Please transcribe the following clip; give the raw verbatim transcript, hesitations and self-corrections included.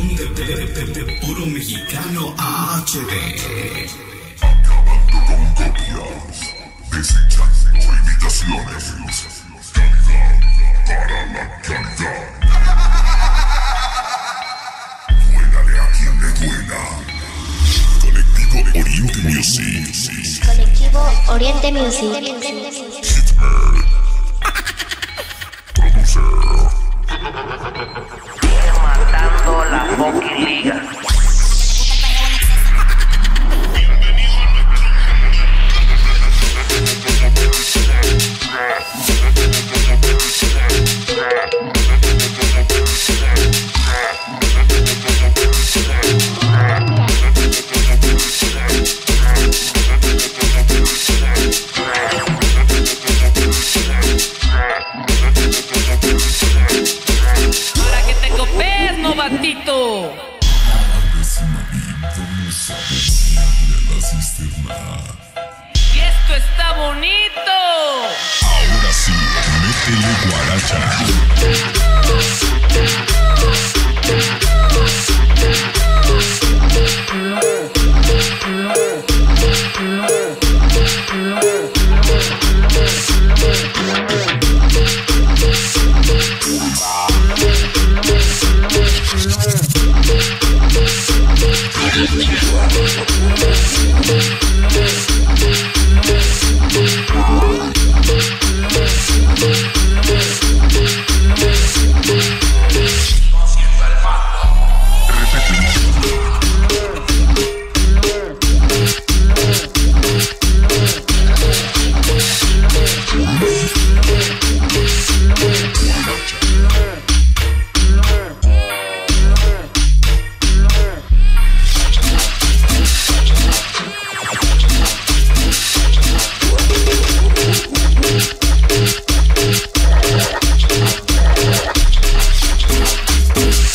sonido de, de, de, de, de puro mexicano A H D. Acabando con copias, desechando imitaciones. Calidad para la calidad. Duélale a quien le duela. Colectivo Oriente Music. Colectivo Oriente Music. Hitman. Producer. Matando la Voki Liga. Bienvenido a nuestro Batito. Y esto está bonito. Ahora sí, métele guaracha. Peace.